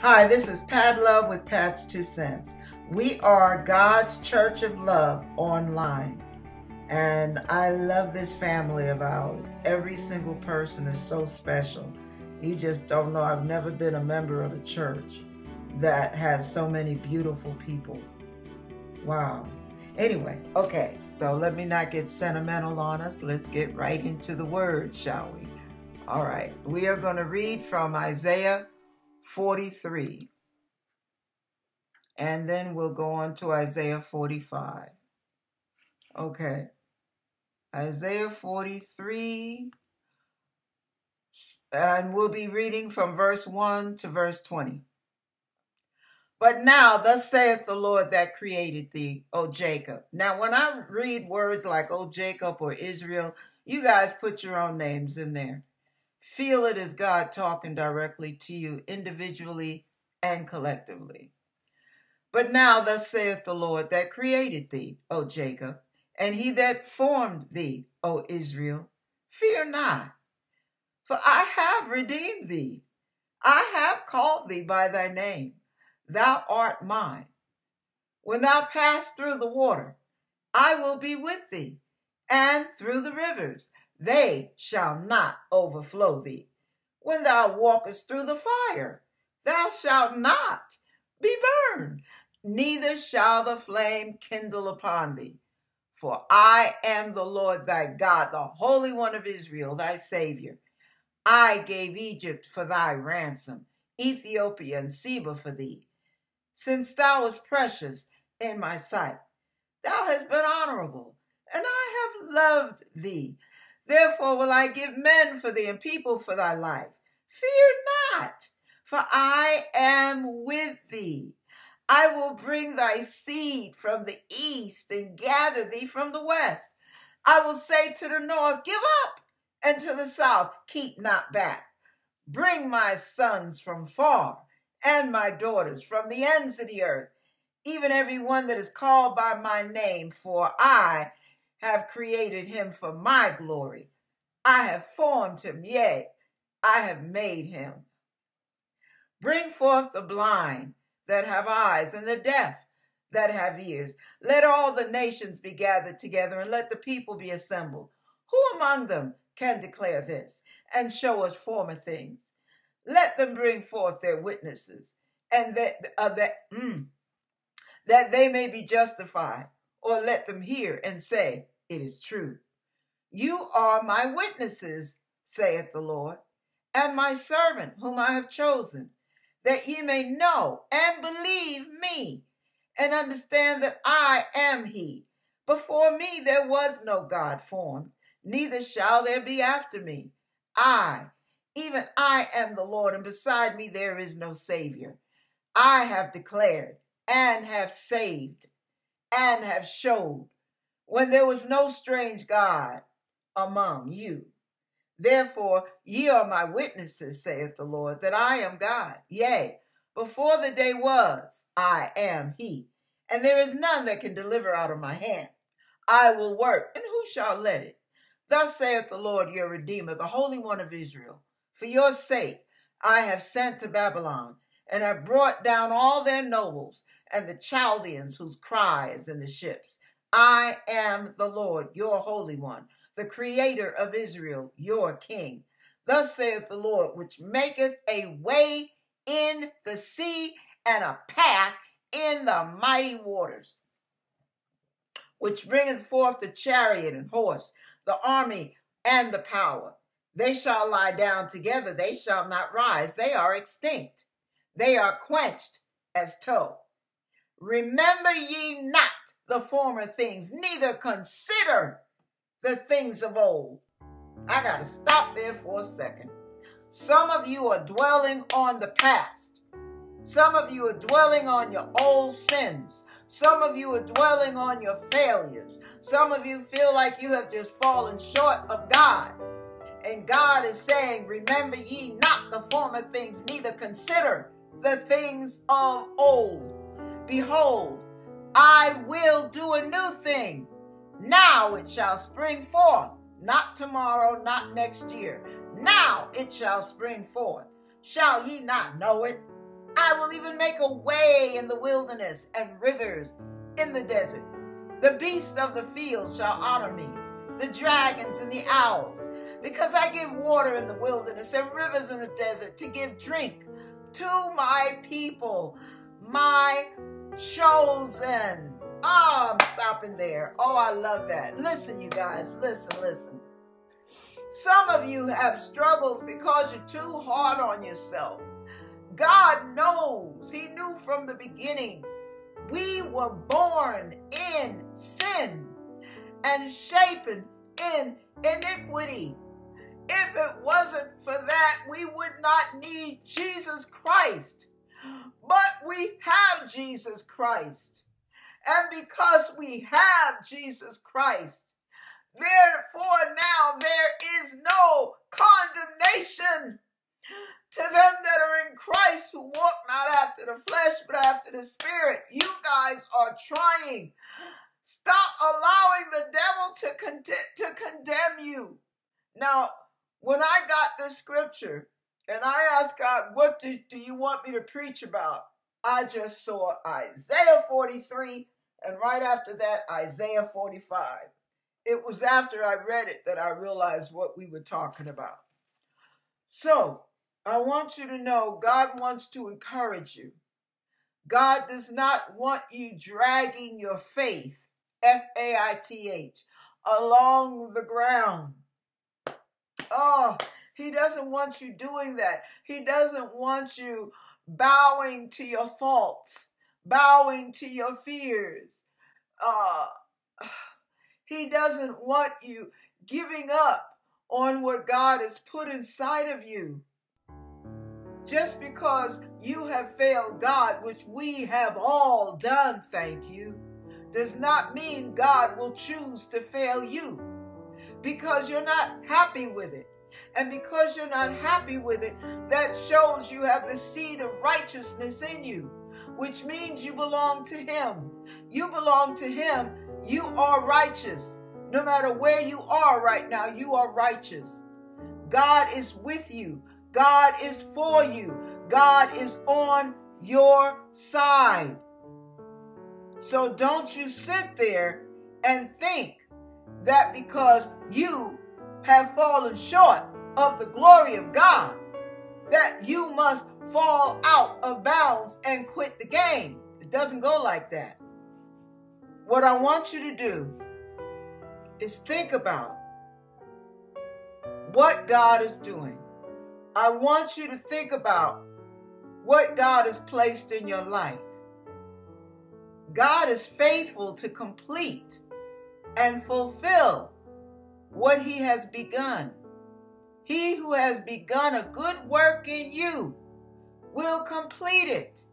Hi, this is Pat Love with Pat's 2 Cents. We are God's Church of Love online. And I love this family of ours. Every single person is so special. You just don't know. I've never been a member of a church that has so many beautiful people. Wow. Anyway, okay, so let me not get sentimental on us. Let's get right into the word, shall we? All right, we are going to read from Isaiah 43. And then we'll go on to Isaiah 45. Okay, Isaiah 43, and we'll be reading from verse 1 to verse 20. But now, thus saith the Lord that created thee, O Jacob. Now, when I read words like O Jacob or Israel, you guys put your own names in there. Feel it as God talking directly to you individually and collectively. But now, thus saith the Lord that created thee, O Jacob, and he that formed thee, O Israel, fear not, for I have redeemed thee. I have called thee by thy name. Thou art mine. When thou pass through the water, I will be with thee, and through the rivers, they shall not overflow thee. When thou walkest through the fire, thou shalt not be burned, neither shall the flame kindle upon thee. For I am the Lord thy God, the Holy One of Israel, thy Savior. I gave Egypt for thy ransom, Ethiopia and Seba for thee. Since thou wast precious in my sight, thou hast been honorable, and I have loved thee. Therefore will I give men for thee and people for thy life. Fear not, for I am with thee. I will bring thy seed from the east and gather thee from the west. I will say to the north, give up, and to the south, keep not back. Bring my sons from far, and my daughters from the ends of the earth, even every one that is called by my name, for I have created him for my glory. I have formed him, yea, I have made him. Bring forth the blind that have eyes, and the deaf that have ears. Let all the nations be gathered together, and let the people be assembled. Who among them can declare this, and show us former things? Let them bring forth their witnesses, and that they may be justified, or let them hear and say, it is true. You are my witnesses, saith the Lord, and my servant whom I have chosen, that ye may know and believe me, and understand that I am he. Before me there was no God formed, neither shall there be after me. I, even I am the Lord, and beside me there is no Savior. I have declared, and have saved, and have showed, when there was no strange God among you. Therefore ye are my witnesses, saith the Lord, that I am God. Yea, before the day was, I am he, and there is none that can deliver out of my hand. I will work, and who shall let it? Thus saith the Lord your Redeemer, the Holy One of Israel. For your sake I have sent to Babylon, and have brought down all their nobles, and the Chaldeans whose cry is in the ships. I am the Lord your Holy One, the Creator of Israel, your King. Thus saith the Lord, which maketh a way in the sea, and a path in the mighty waters, which bringeth forth the chariot and horse, the army and the power. They shall lie down together, they shall not rise. They are extinct, they are quenched as tow. Remember ye not the former things, neither consider the things of old. I gotta stop there for a second. Some of you are dwelling on the past. Some of you are dwelling on your old sins. Some of you are dwelling on your failures. Some of you feel like you have just fallen short of God. And God is saying, remember ye not the former things, neither consider the things of old. Behold, I will do a new thing. Now it shall spring forth. Not tomorrow, not next year. Now it shall spring forth. Shall ye not know it? I will even make a way in the wilderness and rivers in the desert. The beasts of the field shall honor me, the dragons and the owls, because I give water in the wilderness and rivers in the desert to give drink to my people, my chosen. Oh, I'm stopping there. Oh, I love that. Listen, you guys, listen. Some of you have struggles because you're too hard on yourself. God knows. He knew from the beginning. We were born in sin and shapen in iniquity. If it wasn't for that, we would not need Jesus Christ. But we have Jesus Christ. And because we have Jesus Christ, therefore now there is no condemnation to them that are in Christ, who walk not after the flesh, but after the Spirit. You guys are trying. Stop allowing the devil to condemn you. Now, when I got this scripture, and I asked God, what do you want me to preach about? I just saw Isaiah 43, and right after that, Isaiah 45. It was after I read it that I realized what we were talking about. So, I want you to know God wants to encourage you. God does not want you dragging your faith, F-A-I-T-H, along the ground. Oh, he doesn't want you doing that. He doesn't want you bowing to your faults, bowing to your fears. He doesn't want you giving up on what God has put inside of you. Just because you have failed God, which we have all done, thank you, does not mean God will choose to fail you, because you're not happy with it. And because you're not happy with it, that shows you have the seed of righteousness in you, which means you belong to Him. You belong to Him. You are righteous. No matter where you are right now, you are righteous. God is with you. God is for you. God is on your side. So don't you sit there and think that because you have fallen short of the glory of God, that you must fall out of bounds and quit the game. It doesn't go like that. What I want you to do is think about what God is doing. I want you to think about what God has placed in your life. God is faithful to complete and fulfill what He has begun. He who has begun a good work in you will complete it.